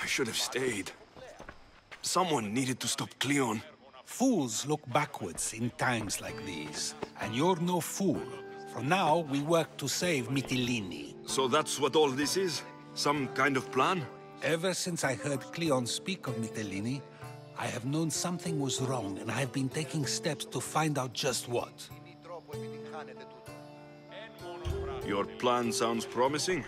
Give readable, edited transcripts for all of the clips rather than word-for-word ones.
I should have stayed. Someone needed to stop Cleon. Fools look backwards in times like these, and you're no fool. From now, we work to save Mytilene. So that's what all this is? Some kind of plan? Ever since I heard Cleon speak of Mytilene, I have known something was wrong, and I have been taking steps to find out just what. Your plan sounds promising.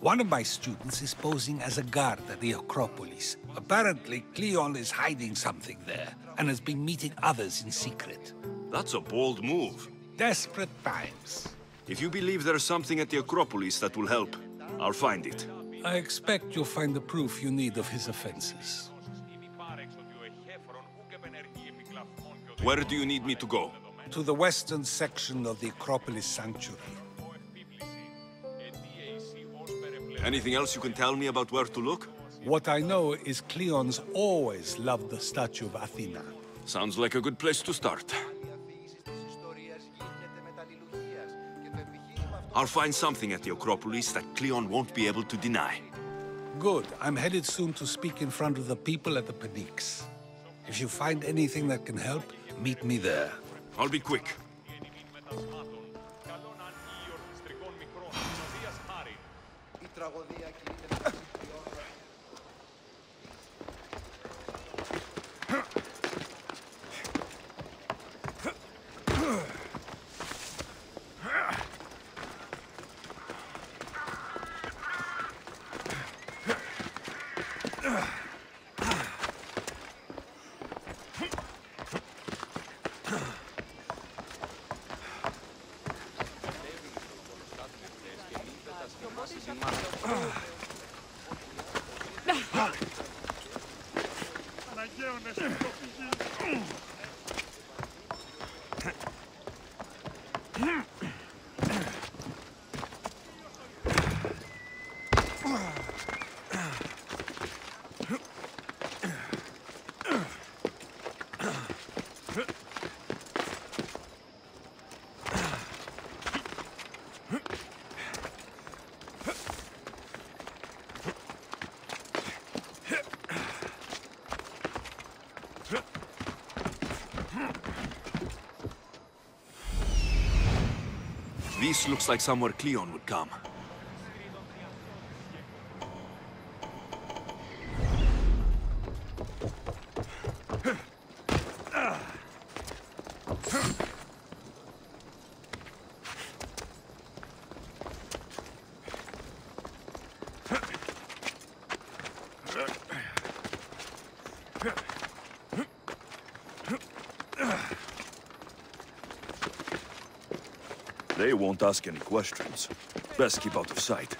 One of my students is posing as a guard at the Acropolis. Apparently, Cleon is hiding something there, and has been meeting others in secret. That's a bold move. Desperate times. If you believe there's something at the Acropolis that will help, I'll find it. I expect you'll find the proof you need of his offenses. Where do you need me to go? To the western section of the Acropolis Sanctuary. Anything else you can tell me about where to look? What I know is Cleon's always loved the statue of Athena. Sounds like a good place to start. I'll find something at the Acropolis that Cleon won't be able to deny. Good. I'm headed soon to speak in front of the people at the Pnyx. If you find anything that can help, meet me there. I'll be quick. This looks like somewhere Cleon would come. They won't ask any questions. Best keep out of sight.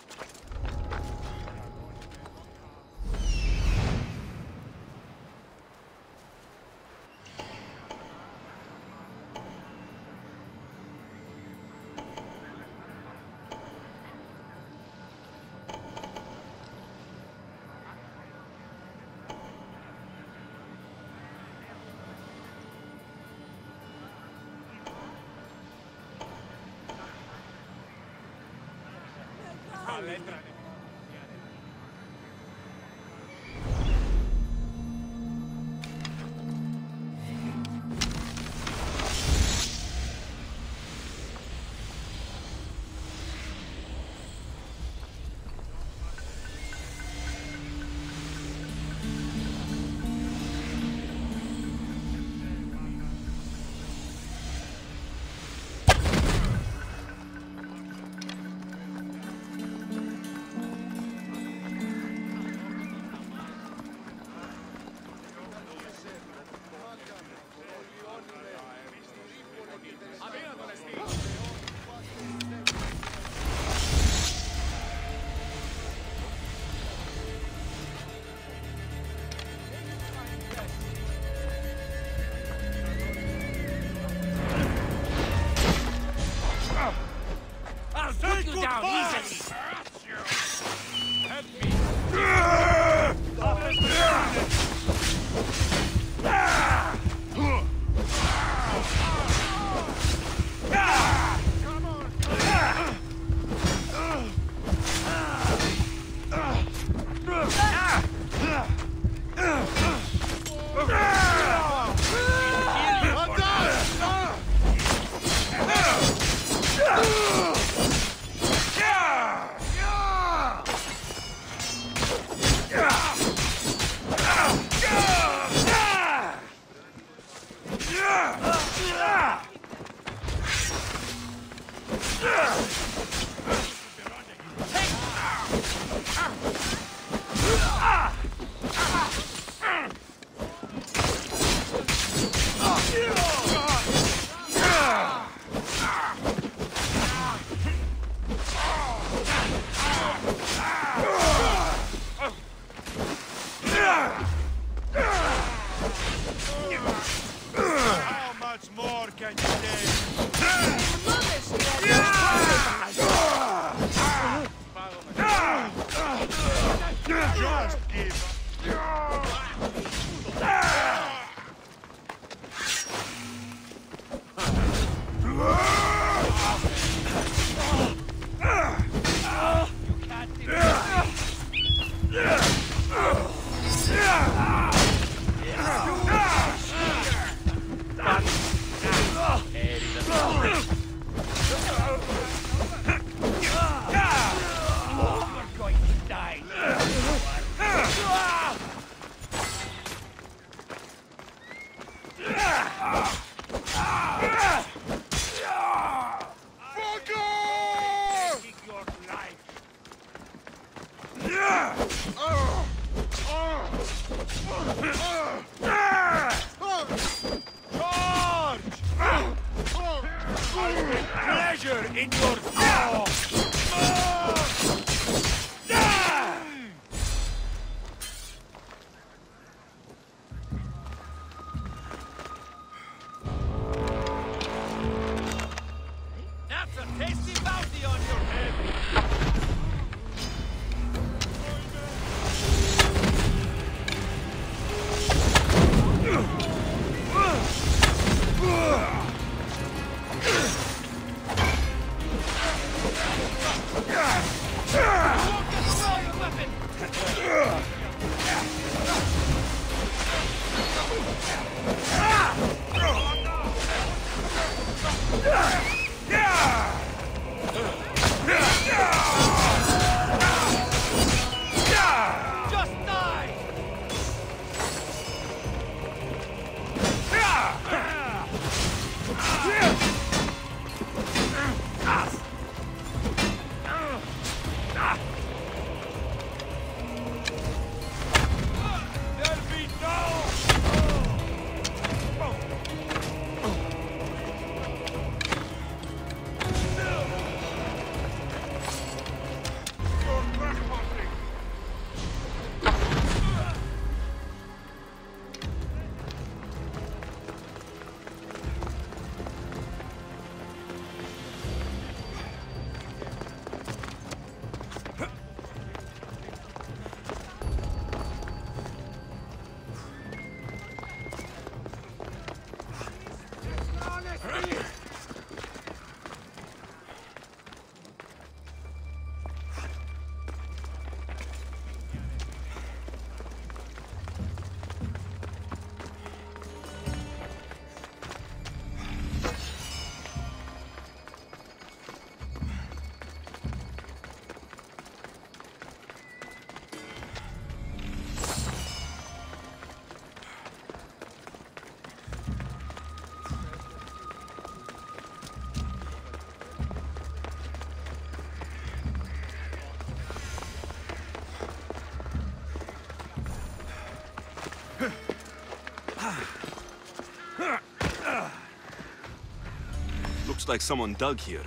Looks like someone dug here.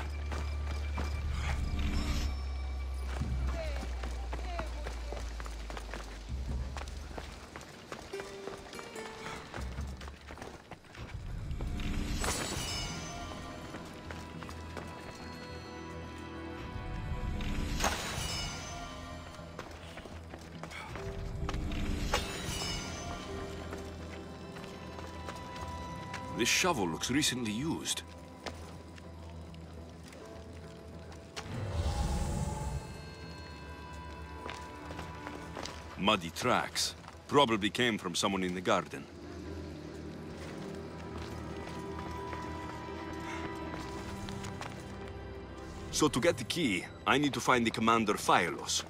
This shovel looks recently used. Muddy tracks. Probably came from someone in the garden. So to get the key, I need to find the commander Phylos.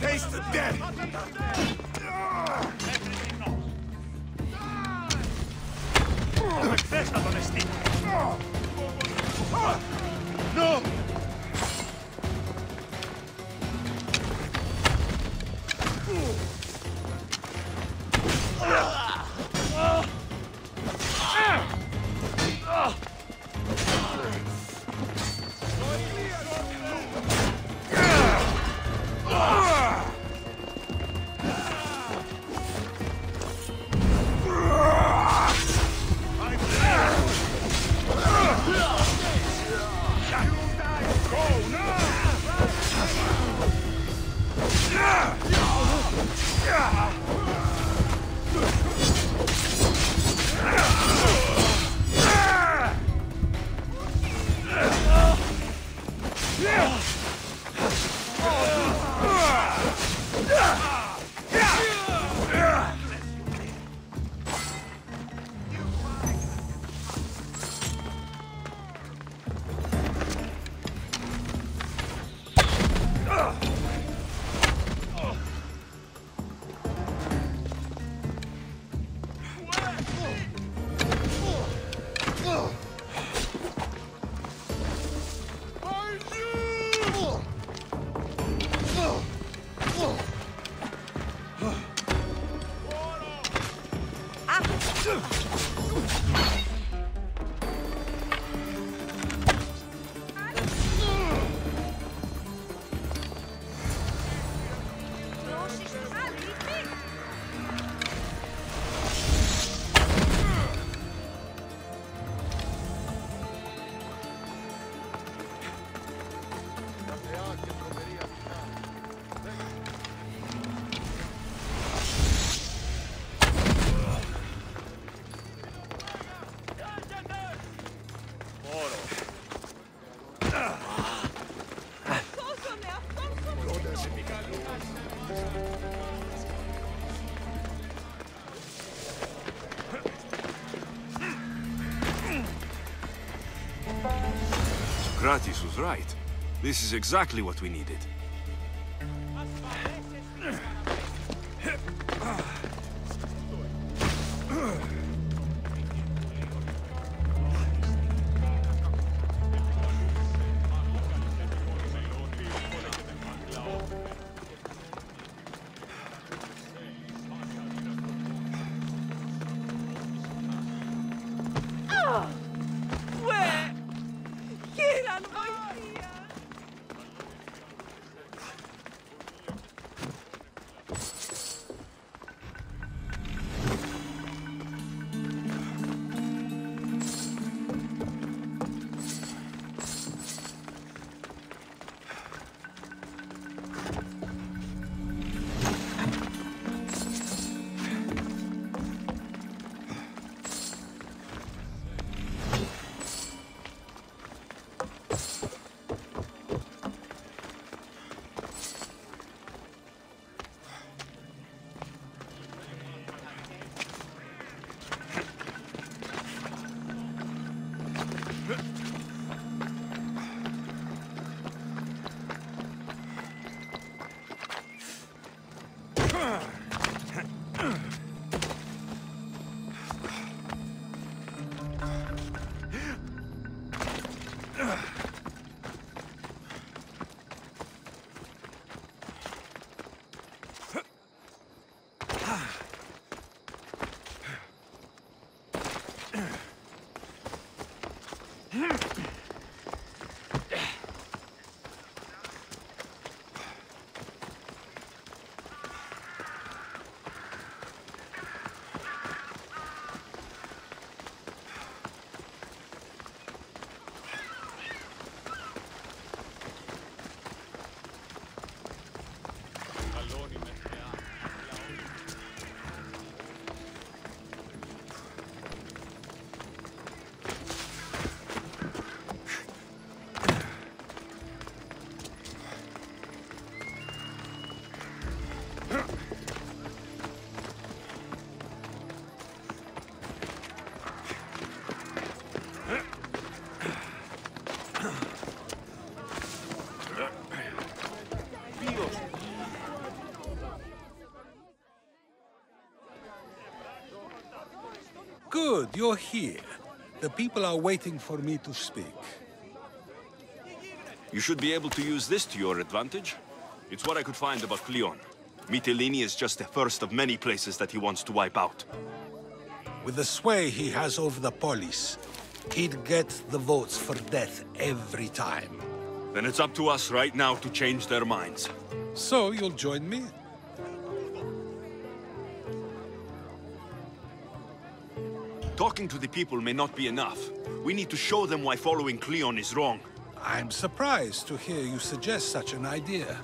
Taste the death! No! Socrates was right. This is exactly what we needed. Good, you're here. The people are waiting for me to speak. You should be able to use this to your advantage. It's what I could find about Cleon. Mytilene is just the first of many places that he wants to wipe out. With the sway he has over the polis, he'd get the votes for death every time. Then it's up to us right now to change their minds. So you'll join me? Talking to the people may not be enough. We need to show them why following Cleon is wrong. I'm surprised to hear you suggest such an idea.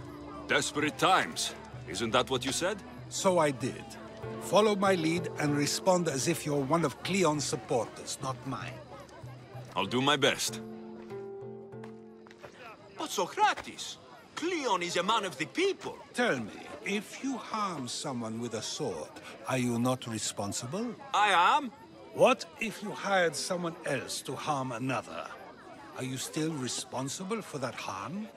Desperate times. Isn't that what you said? So I did. Follow my lead and respond as if you're one of Cleon's supporters, not mine. I'll do my best. But Socrates, Cleon is a man of the people. Tell me, if you harm someone with a sword, are you not responsible? I am. What if you hired someone else to harm another? Are you still responsible for that harm?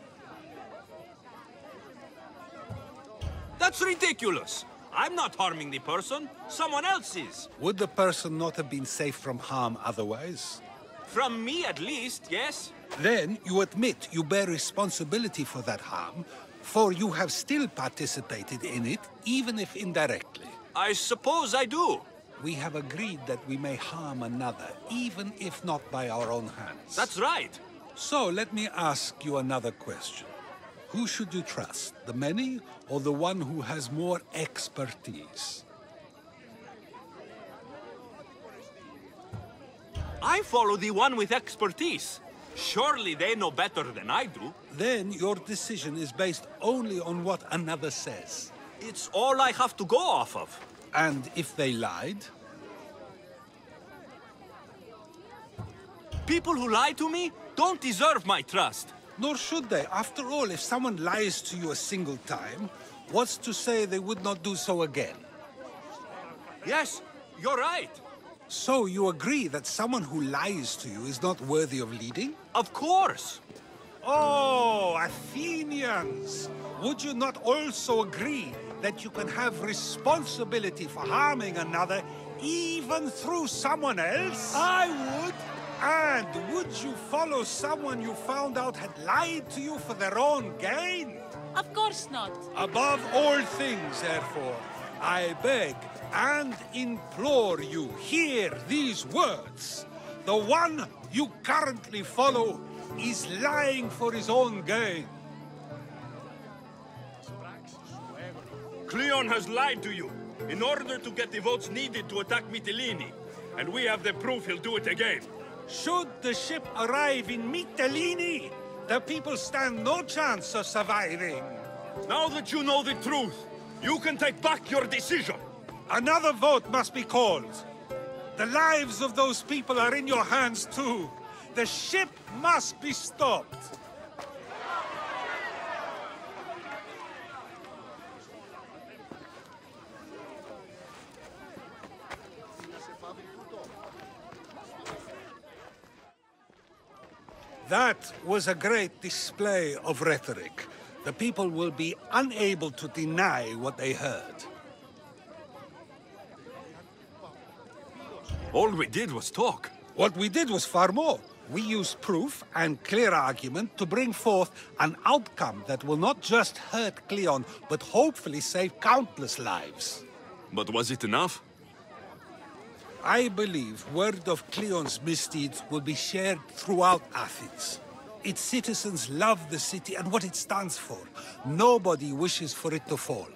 That's ridiculous! I'm not harming the person, someone else is. Would the person not have been safe from harm otherwise? From me at least, yes. Then you admit you bear responsibility for that harm, for you have still participated in it, even if indirectly. I suppose I do. We have agreed that we may harm another, even if not by our own hands. That's right. So let me ask you another question. Who should you trust, the many or the one who has more expertise? I follow the one with expertise. Surely they know better than I do. Then your decision is based only on what another says. It's all I have to go off of. And if they lied? People who lie to me don't deserve my trust. Nor should they. After all, if someone lies to you a single time, what's to say they would not do so again? Yes, you're right. So you agree that someone who lies to you is not worthy of leading? Of course. Oh, Athenians! Would you not also agree that you can have responsibility for harming another even through someone else? I would. And would you follow someone you found out had lied to you for their own gain? Of course not. Above all things, therefore, I beg and implore you, hear these words. The one you currently follow is lying for his own gain. Cleon has lied to you in order to get the votes needed to attack Mytilene, and we have the proof he'll do it again. Should the ship arrive in Mytilene, the people stand no chance of surviving. Now that you know the truth, you can take back your decision. Another vote must be called. The lives of those people are in your hands too. The ship must be stopped. That was a great display of rhetoric. The people will be unable to deny what they heard. All we did was talk. What we did was far more. We used proof and clear argument to bring forth an outcome that will not just hurt Cleon, but hopefully save countless lives. But was it enough? I believe word of Cleon's misdeeds will be shared throughout Athens. Its citizens love the city and what it stands for. Nobody wishes for it to fall.